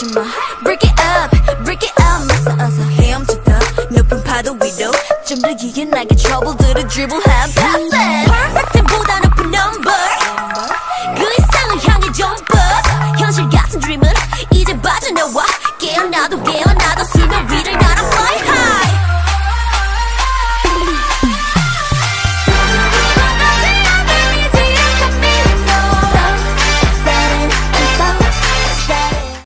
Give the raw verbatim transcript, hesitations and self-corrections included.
touching my break it up, break it up. 맞서 어서 헤엄쳤다 높은 파도 위로 좀 더 기게 나게 trouble 들어 dribble 한 pass.